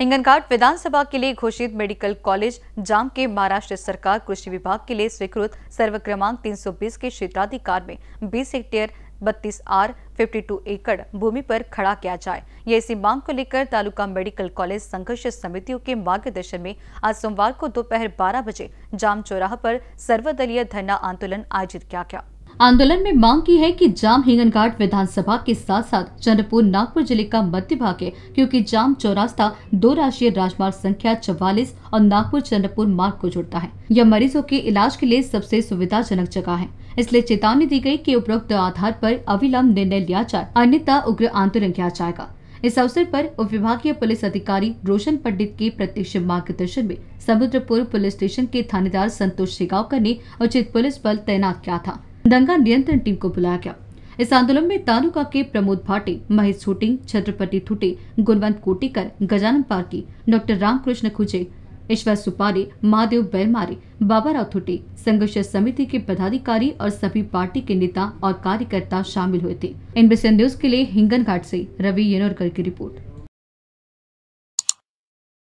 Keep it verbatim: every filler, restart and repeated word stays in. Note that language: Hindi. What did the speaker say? हिंगनघाट विधानसभा के लिए घोषित मेडिकल कॉलेज जाम के महाराष्ट्र सरकार कृषि विभाग के लिए स्वीकृत सर्व क्रमांक तीन सौ बीस के क्षेत्राधिकार में बीस हेक्टेयर बत्तीस आर बावन एकड़ भूमि पर खड़ा किया जाए। यह इसी मांग को लेकर तालुका मेडिकल कॉलेज संघर्ष समितियों के मार्गदर्शन में आज सोमवार को दोपहर बारह बजे जाम चौराहा पर सर्वदलीय धरना आंदोलन आयोजित किया गया। आंदोलन में मांग की है कि जाम हिंगनघाट विधानसभा के साथ साथ चंद्रपुर नागपुर जिले का मध्य भाग है, क्योंकि जाम चौरास्ता दो राष्ट्रीय राजमार्ग संख्या चौवालीस और नागपुर चंद्रपुर मार्ग को जोड़ता है। यह मरीजों के इलाज के लिए सबसे सुविधाजनक जगह है, इसलिए चेतावनी दी गई कि उपरोक्त आधार पर अविलंब निर्णय लिया जाए, अन्यथा उग्र आंदोलन किया जाएगा। इस अवसर पर उप विभागीय पुलिस अधिकारी रोशन पंडित के प्रत्यक्ष मार्गदर्शन में समुद्रपुर पुलिस स्टेशन के थानेदार संतोष शिगावकर ने उचित पुलिस बल तैनात किया था। दंगा नियंत्रण टीम को बुलाया गया। इस आंदोलन में तालुका के प्रमोद भाटे, महेश छोटिंग, छत्रपति थुटे, गुरवंत कोटीकर, गजानन की, डॉक्टर रामकृष्ण खुजे, ईश्वर सुपारी, महादेव बेलमारी, बाबा राव थुटे, संघर्ष समिति के पदाधिकारी और सभी पार्टी के नेता और कार्यकर्ता शामिल हुए थे। I N B C N news के लिए हिंगनघाट से रवि येनोरकर की रिपोर्ट।